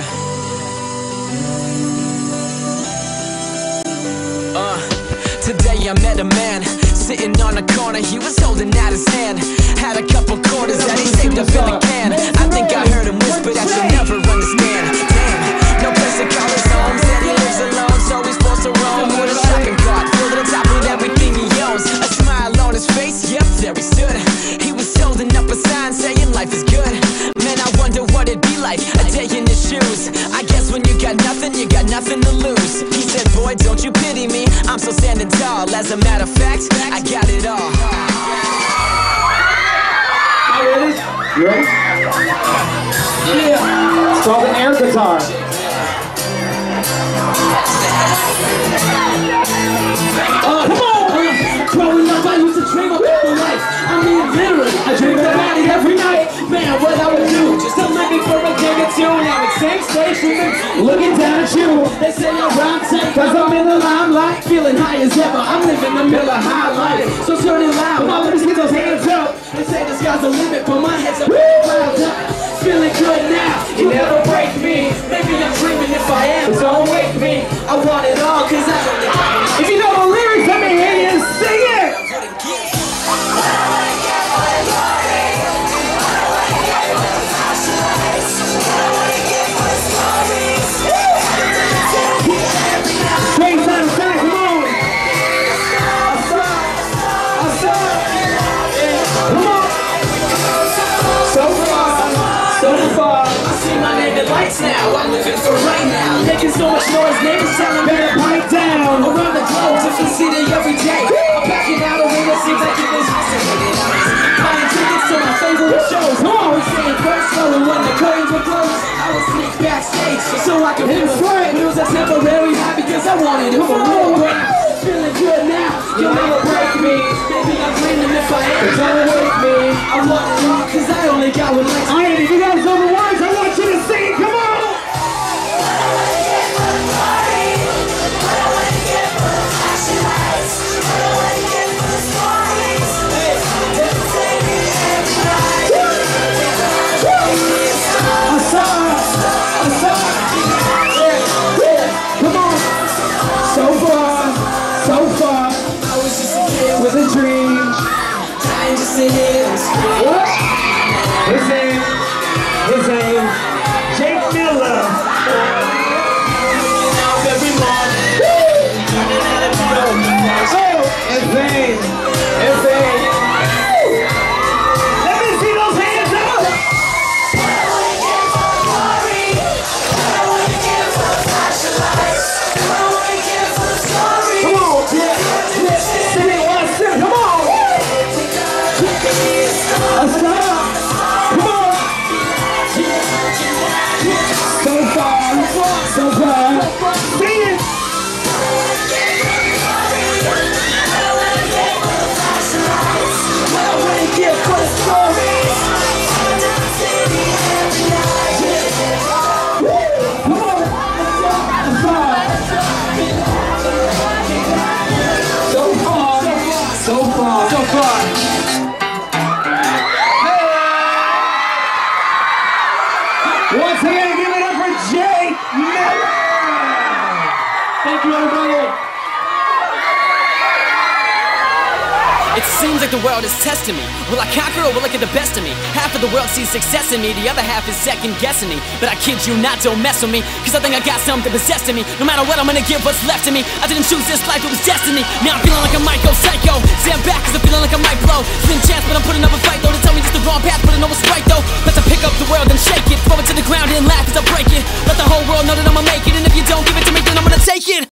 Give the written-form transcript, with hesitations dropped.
Yeah. Today I met a man sitting on a corner. He was holding out his hand, had a couple quarters that he saved up in a can. I think I heard him whisper that you'll never understand. Damn, no place to call his home. Said he lives alone, so he's supposed to roam with a shopping cart filled to the top with everything he owns. A smile on his face, yep, there he stood. He was holding up a sign saying life is good. Man, I wonder what it'd be like a day in his shoes. I guess when you got nothing to lose. He said, boy, don't you pity me, I'm still standing tall. As a matter of fact, I got it all. Here it is. You ready? Yeah. It's called an air guitar. Come on! Growing up, I used to dream of better life. I mean, literally, I dreamed about it every night. Man, what I would do, just to let me for a day or two. Now it's same stage women looking down. They say I rhyme sick, cause I'm in the limelight, feeling high as ever. I'm living the middle of high life, so turn it loud. Come on, let me get those hands up. They say the sky's the limit, but my head's up, clouded up. Feeling good now, you never break me. Maybe I'm dreaming, if I am, don't wake me. I want it all, cause I don't know. If you know the lyrics, let me hear you sing it. Now I'm living for right now, making so much noise, neighbors telling me to pipe down. Around the globe, different city every day. I'm backing out a window, seems like it was isolated. Buying tickets to my favorite shows. I was saying first flow, and when the curtains were closed, I would sneak backstage so I could hit a sweat. It was a temporary high because I wanted it for real. Feeling good now, you'll never break me. Maybe I'm dreaming, if I am, don't wake me. I want it all, cause I only got one life. I ain't even got another one. His name, Jake Miller. Waking up every morning, turning out of road. Oh, it's vain. Let me see those hands up. I wanna get for glory. I wanna get for flashing lights. I wanna get for glory. Come on, sing it one step. Come on. A star. Come on. So far. Sing it. So far. Once again, give it up for Jake Miller! Thank you, everybody! It seems like the world is testing me. Will I conquer or will it get the best of me? Half of the world sees success in me, the other half is second-guessing me. But I kid you not, don't mess with me, cause I think I got something possessed in me. No matter what, I'm gonna give what's left of me. I didn't choose this life, it was destiny. Now I'm feeling like I might go psycho. Stand back, cause I'm feeling like I might blow. Slim chance, but I'm putting up a fight, though. They tell me just the wrong path, but I know it's right, though. The world and shake it, throw it to the ground and laugh as I break it. Let the whole world know that I'ma make it, and if you don't give it to me, then I'm gonna take it.